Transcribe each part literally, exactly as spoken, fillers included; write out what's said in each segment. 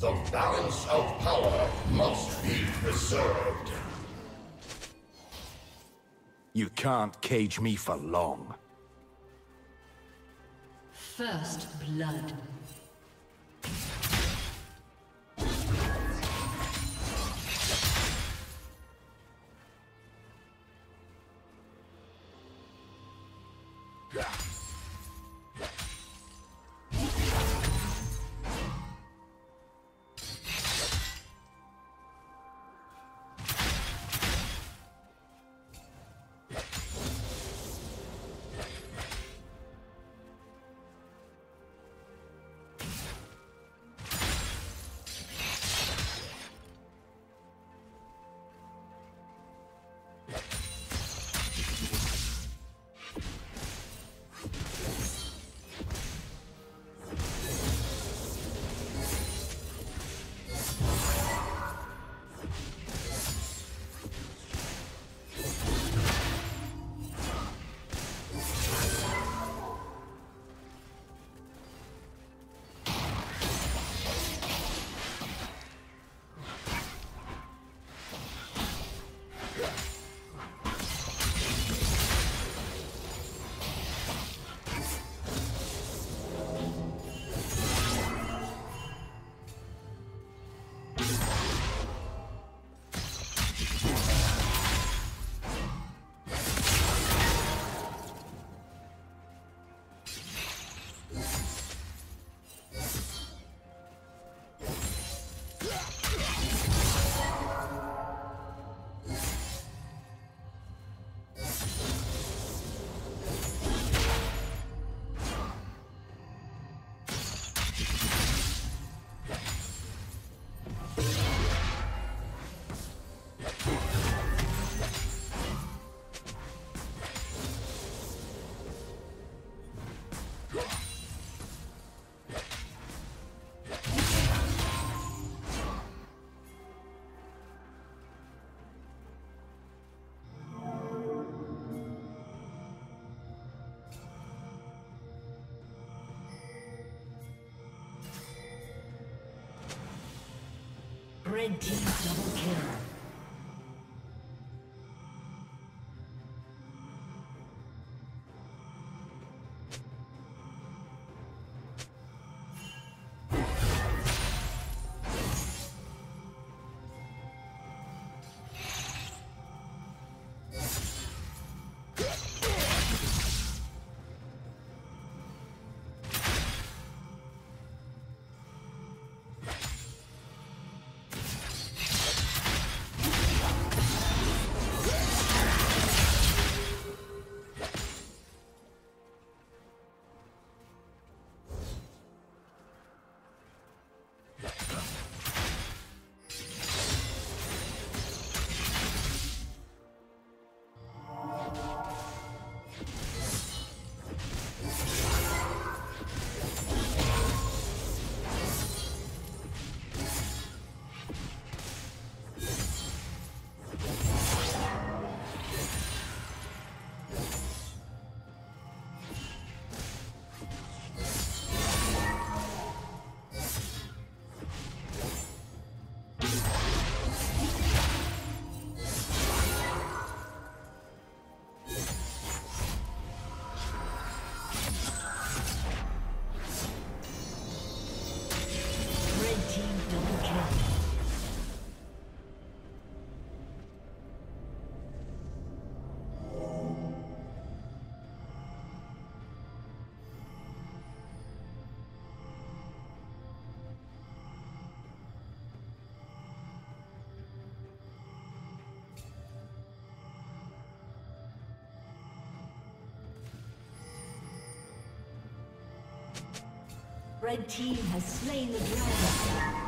The balance of power must be preserved. You can't cage me for long. First blood. Red team double kill. Red team has slain the dragon.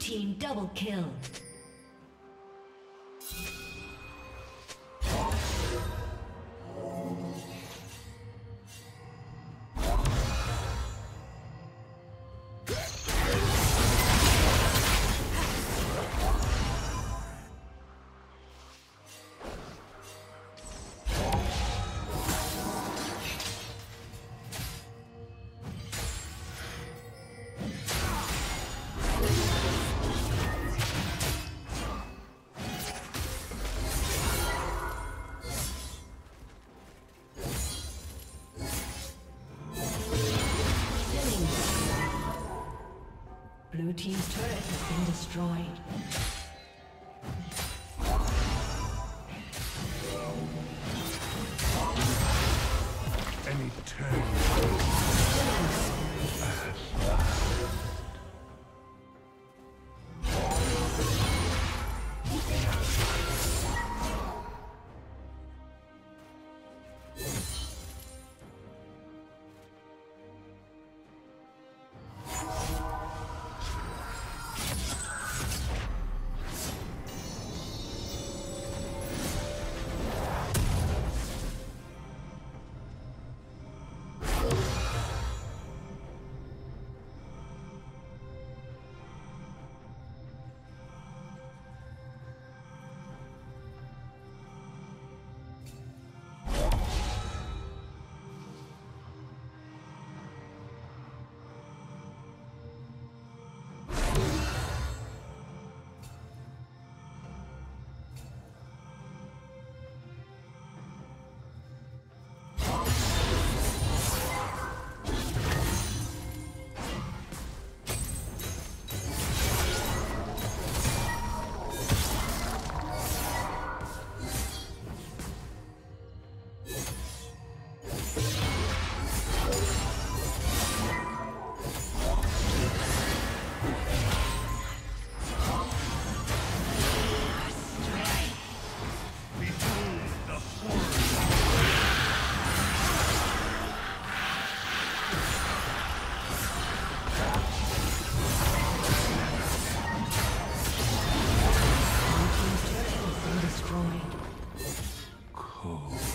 Team double kill. Blue team's turret has been destroyed.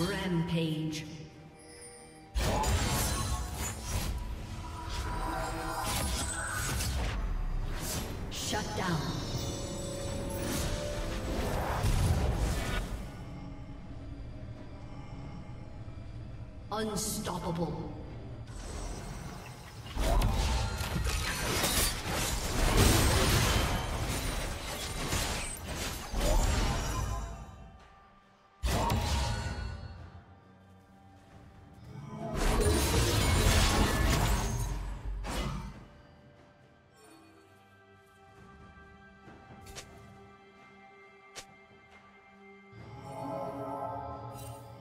Rampage. Shut down. Unstoppable.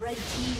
Red team